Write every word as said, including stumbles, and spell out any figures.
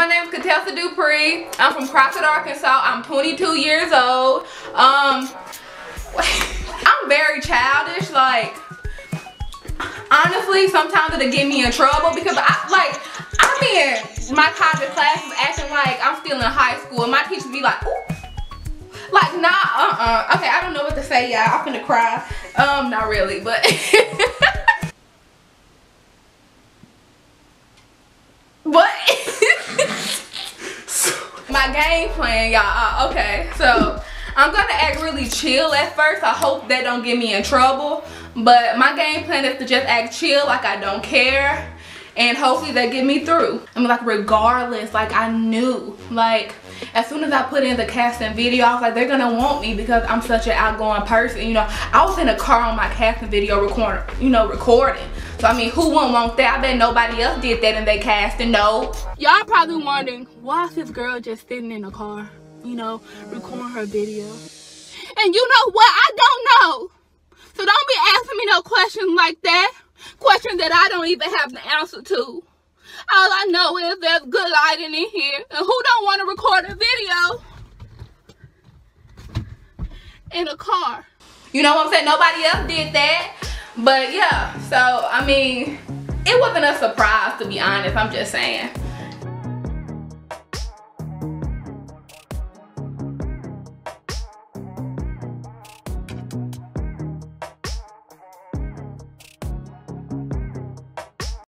my name is Katessa Dupree. I'm from Crockett, Arkansas. I'm twenty-two years old. Um, I'm very childish. Like, honestly, sometimes it'll get me in trouble because I, like, I'm in my college classes acting like I'm still in high school, and my teachers be like, ooh. Like, nah, uh-uh. Okay, I don't know what to say, y'all. I'm finna cry. Um, not really, but... What? My game plan, y'all. Okay, so I'm gonna act really chill at first. I hope that don't get me in trouble. But my game plan is to just act chill, like I don't care, and hopefully they get me through. I mean, like, regardless, like, I knew, like, as soon as I put in the casting video, I was like, they're gonna want me because I'm such an outgoing person. You know, I was in a car on my casting video recording, you know, recording. So, I mean, who wouldn't want that? I bet nobody else did that in their casting, no. Y'all probably wondering, why is this girl just sitting in a car, you know, recording her video? And you know what? I don't know. So don't be asking me no questions like that. Questions that I don't even have the answer to. All I know is there's good lighting in here, and who don't want to record a video in a car? You know what I'm saying? Nobody else did that, but yeah. So I mean, it wasn't a surprise, to be honest. I'm just saying.